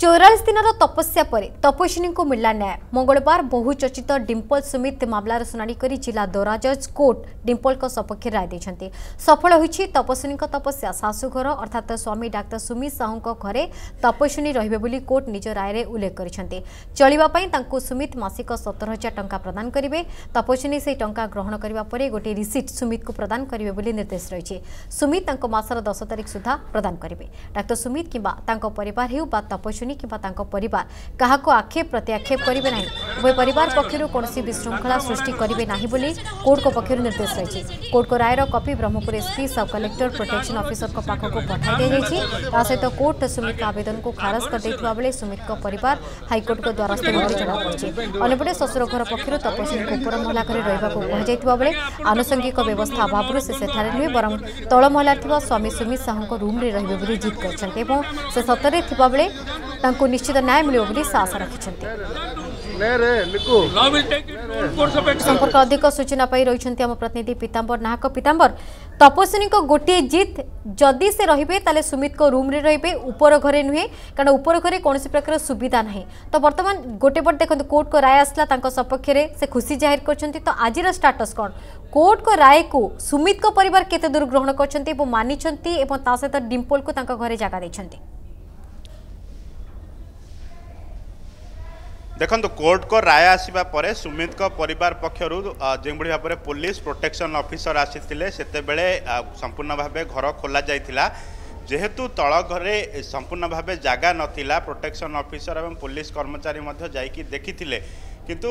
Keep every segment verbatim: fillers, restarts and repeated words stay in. चौरालीस दिन तपस्या पर तपस्विनी को मिला न्याय। मंगलवार बहुचर्चित डिम्पल सुमित मामलार शुणाणी करी जिला दौरा जज कोर्ट डिम्पल सपक्ष राय देछंती। सफल होईछि तपस्विनी तपस्या। सासुघर अर्थात स्वामी डाक्टर सुमित साहू घरे तपस्विनी रहिबे बोली कोर्ट निज राय उल्लेख करिसेंती। चलिबा पई तांको सुमित मासिक सतर हजार टंका प्रदान करिवे। तपस्विनी से टंका ग्रहण करिवा परे गोटे रिसीट सुमित को प्रदान करिवे बोली निर्देश रहिछि। सुमित तांको मासर दस तारिख सुधा प्रदान करिवे। डाक्टर सुमित किबा तांको परिवार हेउ बा तपस्विनी परिवार कहा को आक्षेप प्रत्याक्षेप करेंगे ना। वे परिवार पक्षर कौन विशृंखला सृष्टि करेंगे ना बोली कोर्ट को पक्षर निर्देश रही। कोर्ट को रायर copy Brahmapur SP sub collector protection officer पाखक पठाई दी जाती। कोर्ट सुमित आवेदन को खारज कर बेले सुमित का परिवार हाइकोर्ट को द्वारस्थ जमापड़ी। अंपटे ससुर घर पक्षर तपस्वी ऊपर महला घर रही बेले आनुषंगिक व्यवस्था अभाव से नुहे बरम तल महला स्वामी सुमित साहू रूम में रही जिद कर सतरे बेले तांको निश्चित न्याय मिले आशा रखिंट। संपर्क अधिक सूचना पाई रही आम प्रतिनिधि पीतांबर नाहक। पीतांबर तपस्विनी को गोटे जीत जदि से रही ताले सुमित को रूम रे रही ऊपर घरे नुहे कारण ऊपर घरे कौन प्रकार सुविधा ना। तो बर्तमान गोटे पट देखते कोर्ट को राय आसला सपक्ष में से खुशी जाहिर कर। तो आज स्टाटस कौन कोर्ट को राय को सुमित को परिवार केते दूर ग्रहण कर मानी सहित डिम्पल को घरे जगह देते। देखो कोर्ट को राय आसवा पर सुमित को परिवार पक्षर जो भाव में पुलिस प्रोटेक्शन ऑफिसर आसीथिले सेतेबेले संपूर्ण भाव घर खोल जाइथिला। जेहेतु तल घरे संपूर्ण भाव जगह नथिला प्रोटेक्शन ऑफिसर एवं पुलिस कर्मचारी मध्य जाइकी देखिथिले किंतु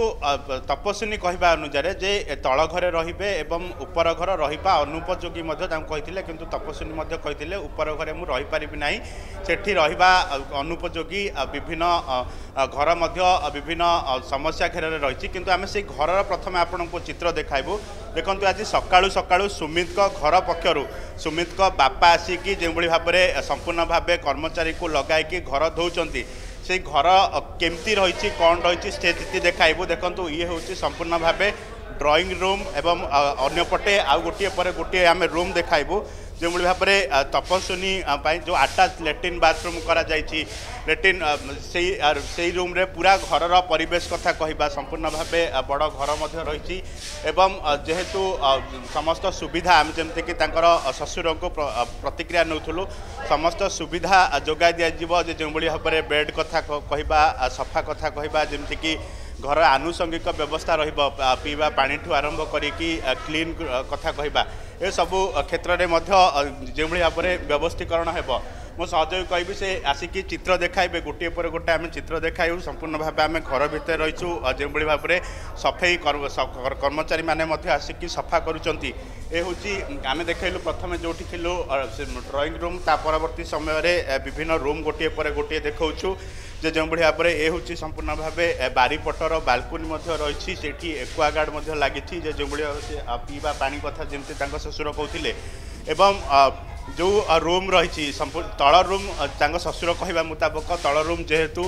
तपस्विनी कहवा अनुसार जे तल घरे रहिबे एवं ऊपर घर रहिबा अनुपयोगी मध्य कहते किंतु तपस्विनी मध्य कहते ऊपर घरे मु रही पारिबि नाही सेठी रहिबा अनुपयोगी विभिन्न घर मध्य विभिन्न समस्या घेर रे रहिछि किंतु आमे से घरर प्रथम आपनको चित्र देखाइबो। देखंतु आज सकाळू सकाळू सुमित को घर पक्षर सुमित को बापा आसिकी जे भली भाबरे संपूर्ण भाबे कर्मचारी को लगाई कि घर धोउचंती से घर केमती रही कौन रही से स्थिति देखाइबू। देखो ये हूँ संपूर्ण भाव ड्राइंग रूम एवं अंपटे आउ गोटे पर गोटे आम रूम देखाइबू जो भाव में तपस्विनी जो आटाच लैट्रिन बाथरूम करा जाइछि। लैट्रिन से रूम रे पूरा घर परिवेश कथा कहबा संपूर्ण भाव बड़ घर मध्य रही एवं जेहेतु समस्त सुविधा आम जमती कि ससुर को प्रतिक्रिया नौलु समस्त सुविधा जोगाई दिज्व जो भाव में बेड कथा कहबा सफा कथा कहबा जमती कि घर आनुषंगिक व्यवस्था रहिबा पीवा पानी ठू आरंभ करिकी क्लीन कथा कहबा ए सबु क्षेत्र रे मध्य जे भाव में व्यवस्थीकरण हेबो। मो सहयोग कहबी से आसिकी चित्र देखाइबे गोटे पर गोटे आम चित्र देखाइबू। संपूर्ण भाव आम घर भितर रहीचु जे भाव में सफाई कर्मचारी माने मध्य आसिकी सफा करूचंती। ए होची आम देखलु प्रथम जोठी थिलु ड्राइंग रूम ता परवर्ती समय रे विभिन्न रूम गोटे पर गोटे देखाउछु जे जो भाव में ये हूँ संपूर्ण भाव बारीपटर बालकोनी रही से एक्वागार्ड लगी जो पीवा पानी कथा जमी ससुर कहते एवं जो रूम रही तल रूम तांको ससुर कहवा मुताबक तल रूम जेहेतु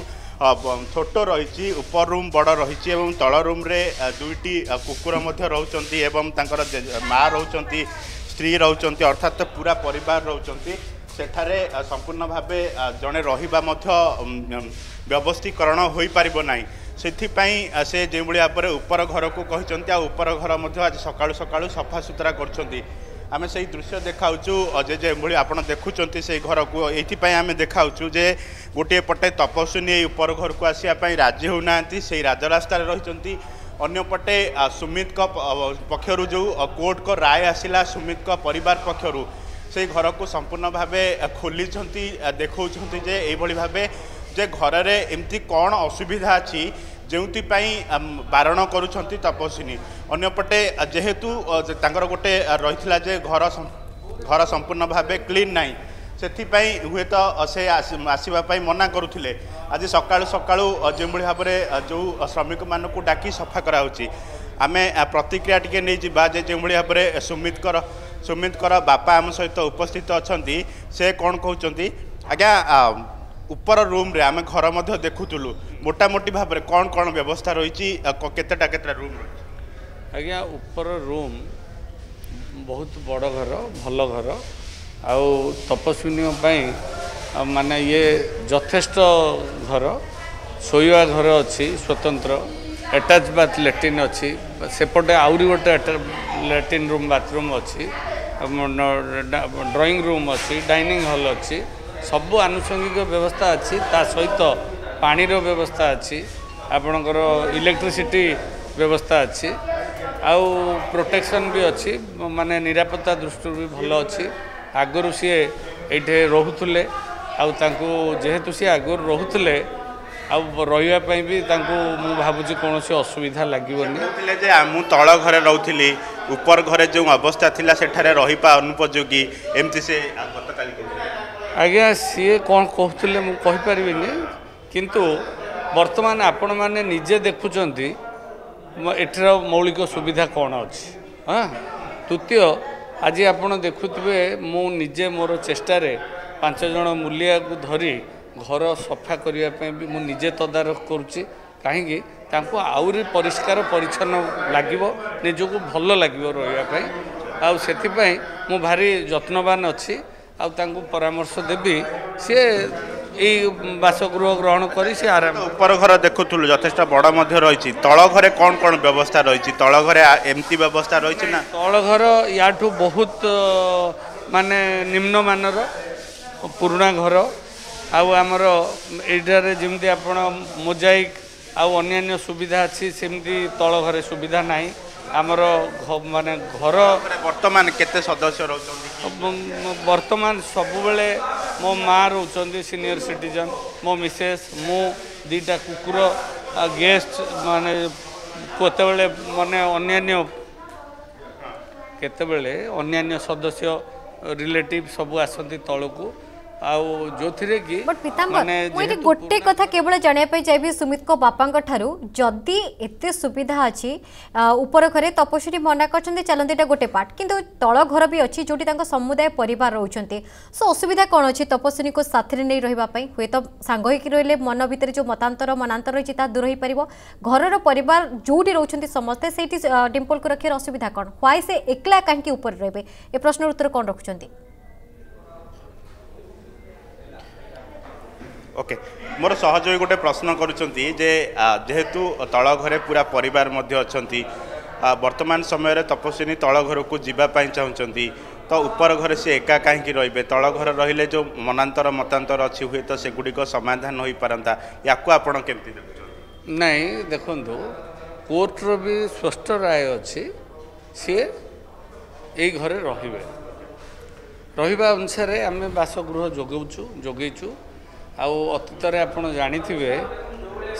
छोट रही उपर रूम बड़ रही एवं तल रूम रे दुईटी कुकुर रोचंती एवं तांकर माँ रोचंती स्त्री रोचंती अर्थात पूरा परिवार रोचंती सेठारे संपूर्ण भाव जड़े रहा व्यवस्थीकरण हो पार ना से से जो भाव में ऊपर घर को कहते आपर घर आज सका सका सफा सुतरा कर आम से दृश्य देखाऊँ जे आप देखुं से घर को ये आम देखाऊँ जे गोटे पटे तपस्विनी ऊपर घर को आसवाई राजी होना से राजरास्त रही अंपटे सुमित पक्षर जो कोर्ट को राय आसला सुमित का परिवार पक्षर से घर को संपूर्ण भाव खोली देखा जे ये भाव जे घर रे एमती कौन असुविधा अच्छी जो बारण करुँच तपस्विनी अंपटे जेहेतु गोटे रही जे घर घर संपूर्ण भाव क्लीन ना से हुए तो से आसवाई मना करुले। आज सका सका जो भाव में जो श्रमिक मानक डाकी सफा कराऊँगी आम प्रतिक्रिया टी नहीं भाव में सुमित कर सुमित कर बापा आम सहित उपस्थित अच्छा से कौन कहते आज्ञा ऊपर रूम रे आम घर मध्य देखुलु मोटामोटी भाव में कौन कौन व्यवस्था रही केतेटा केतेटा रूम आज्ञा ऊपर रूम बहुत बड़ घर भल घर आउ तपस्विनी माने ये यथेष्ट घर शोवा घर अच्छी स्वतंत्र एटाच बाथ लैट्रिन अच्छी सेपटे आहरी गोटे लैट्रिन रूम बाथरूम अच्छी ड्राइंग रूम अच्छी डाइनिंग हॉल अच्छी सब आनुषंगिक व्यवस्था अच्छी ता सहित पानीर व्यवस्था अच्छी आपणकर इलेक्ट्रिसिटी व्यवस्था अच्छी आउ प्रोटेक्शन भी अच्छी माने निरापत्ता दृष्टि भी भल अच्छी आगुरी सी ये रोले आहेतु सी आगुरी रोले आवाई भी भावुँ कौन असुविधा लगे मु तल घरे रोली ऊपर घरे जो अवस्था थी सेठारे रहीपा अनुपयोगी एमती से आज्ञा सी कौन कहते मुझे किंतु वर्तमान आपण मैंने निजे देखुं एटर मौलिक सुविधा कौन अच्छी हाँ तृतीय आज आप देखुए मुझे मोर चेष्टा पांच जन मूलिया को धरी घर सफा करने भी मुझे तदारख करुच्ची कहीं आहरी परिष्कार परिच्छन लगे निजक भल लगे रही आई मु भारी यत्नवान अच्छी आउ परामर्श देवी सी ये बासगृह ग्रहण करी से आराम ऊपर घर देखुलु यथेष्ट बड़ मध्य रही तल घरे कौन कौन व्यवस्था रही तल घरे एमती व्यवस्था रही ना तल घर या बहुत माने निम्न मानर पुराणा घर आमर एठार जमी आप मोजाइक आन्य सुविधा अच्छी सेमती तल घरे सुविधा ना आमर माने घर वर्तमान केते सदस्य रोचंदी वर्तमान सबुबले मो माँ रोचंदी सीनियर सिटीजन मो मिसेस मो दीटा कुकुर गेस्ट माने कोते बेले माने अन्यान्य केते बेले अन्यान्य सदस्य रिलेटिव सब आसंती तळकू गोटे कथा केवल जानापी चाहिए सुमित को बापा जदि एते सुविधा अच्छी ऊपर घरे तपस्वी मना करते चलते यहाँ गोटे पार्ट किंतु तल घर भी अच्छी जोटी समुदाय परिवार रोचते सो असुविधा कौन अच्छी तपस्विनी को साथ नहीं रही हे तो सांग रे मन भितर जो मतांतर मनातर रही दूर हो पार घर परिवार जोटी रोचते समस्ते से डिम्पल को रखे असुविधा कौन व्वाई से एकला कहीं ऊपर रे ए प्रश्न उत्तर कौन रखुंत ओके okay. मोर सहयोगी गोटे प्रश्न करुँचे जे जेहेतु तल घरे पूरा परिवार अच्छी वर्तमान समय तपस्विनी तल घर को जीवाई चाहती तो ऊपर घरे से एका कहीं रे तल घर रे जो मनातर मतांतर अच्छी हुए तो सेगुड़िक समाधान हो पारंता या आपड़ केमती नाई देखु कोर्टर भी स्पष्ट राय अच्छी सी ये घरे रे रहा अनुसार आम बासगृह जोगेचु जोगेचु आउ अतीतर आप जानी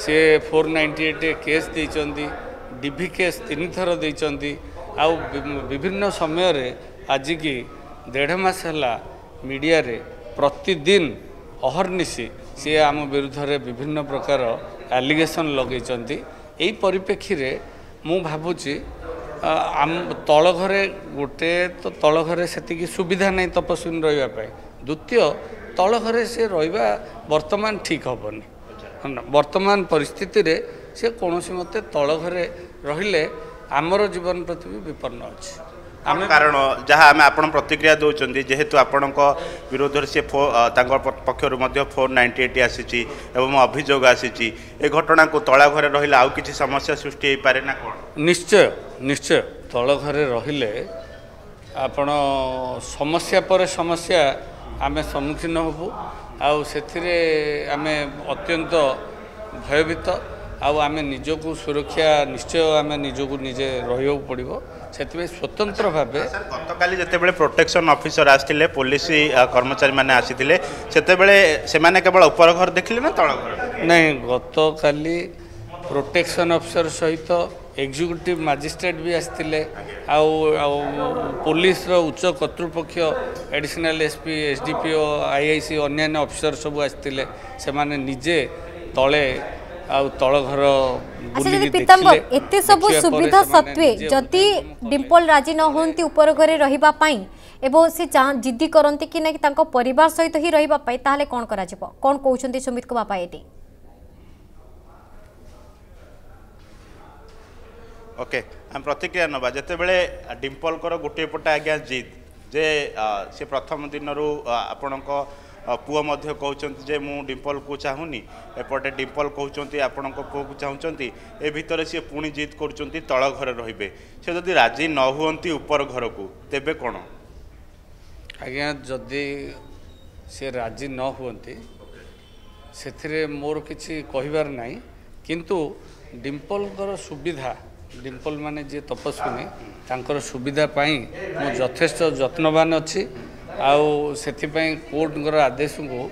C four ninety eight case देती डीवी केस तीन थर देती विभिन्न समय रे आज की देढ़ मास हला मीडिया रे प्रतिदिन अहर्निशी सी आम विरुद्ध रे विभिन्न प्रकार एलिगेशन लगे यही परिप्रेक्षी रे मु भावुची आम तल घरे गोटे तो तल घरे सेतिकी सुविधा नहीं तपस्विनी रही द्वितीय तल घरे से रहा बर्तमान ठीक हेनी बर्तमान परिस्थिति रे से कौन सी मत तल घरे रे आमर जीवन प्रति भी विपन्न अच्छे आम कारण जहाँ आम आप प्रतिक्रिया दौरान जेहेतु आपण विरोध से फो पक्षर फोर नाइंटी एट आसी अभियोग आसी घटना को तल घरे रहा आउ कि समस्या सृष्टि हो पाए ना कौन निश्चय निश्चय तल घरे रे आप समस्या पर समस्या आमे सम्मुखीन हबू आउ सेथिरे आमे अत्यंत भयभीत आउ आमे निजकू सुरक्षा निश्चय आम निजक निजे रही पड़ो से स्वतंत्र भाव गत काली जितेबाला प्रोटेक्शन ऑफिसर आसते पुलिस कर्मचारी मैंने आसीते से केवल ऊपर घर देखिले ना तल घर नहीं गत काली प्रोटेक्शन ऑफिसर सहित एग्जीक्यूटिव मजिस्ट्रेट भी आसते पुलिस उच्च कर्तृपक्ष एडिशनल एसपी एसडीपीओ आईआईसी अन्य अफिसर सब आसते से माने निजे तले एते सब सुविधा सत्वे जदि डिम्पल राजी न होंती ऊपर घरे रहिबा पाई एबो से जिद्दी करंती कि ना कि तांको परिवार सहित ही रहिबा पाई ताहले कोन करा जेबो कोन कहउछंती सुमित को बापा एटी ओके आम प्रतिक्रिया नवा जितेबले डिम्पल गोटेपटा आज्ञा जिद जे से प्रथम दिन आपणक पुओ मध्य कहउचंती जे मु डिम्पल को चाहूनी एपटे डिम्पल कहउचंती आपनको पुओ को चाहउचंती ए भितर से पुणी जिद करूचंती तळ घर रहिबे से जदि राजी न होंती ऊपर घर को तेबे कोन आज्ञा जदि से राजी न होंती सेथिरे मोर किछि कहिबार नाही किंतु डिम्पल कर सुविधा डिम्पल माने जे तपस्विनी तांकर सुविधा पाई मु जथेष्ट जत्नवान अछि आउ सेथि पई कोर्ट को आदेश को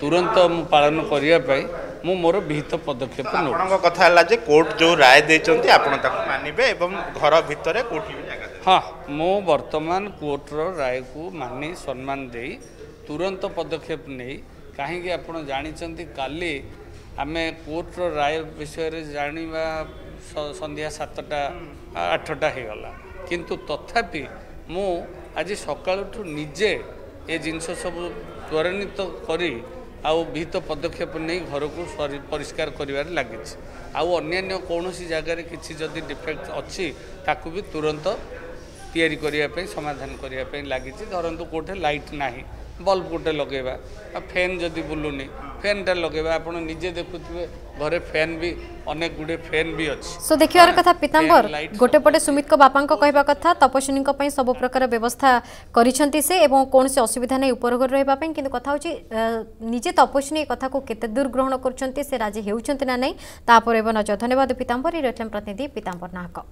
तुरंत मु पालन करिया पई मु मोर विहित पदक्षेप न आपन कथा हला जे कोर्ट जो राय देचंती आपन ताक मानिबे एवं घर भितरे कोठी जागा दे हां मु वर्तमान कोर्ट रो राय को मानि सम्मान देई तुरंत पदक्षेप नै काहे कि आपन जानिचंती काली आमे कोर्ट रो राय विषय रे जानिबा संध्या सातटा आठटा हो गला किंतु तथापि मु आज सकाळठु निजे ए जिनस सब त्वरान्वित करी आउ भीत पदक्षेप नहीं घर को परिष्कार करिवार लागिछ आउ अन्य कौन सी जगह किसी जदि डिफेक्ट अच्छी ताकू भी तुरंत तैयारी करिया पे समाधान करिया पे लागिछ धरंतु कोठे लाइट नाही बल्ब गोटे लगेबा फैन जदि बुलुनी फैनटा लगेबा आपण निजे देखुथिबे घरे फैन भी अनेक गुडे फैन भी अछि सो देखिवार कथा पीतांबर गोटे पटे सुमित को बापांक कहबा कथा तपस्विनी को पई सब प्रकार व्यवस्था करिसंती से एवं कोन से असुविधा नै ऊपर घर रहबा पई किंतु कथा होछि निजे तपस्विनी कथा को केते दूर ग्रहण करछंती से राजी हेउछंती ना नै तापर एवं नजर धन्यवाद पीतांबर इरथम प्रतिनिधि पीतांबर नाहक।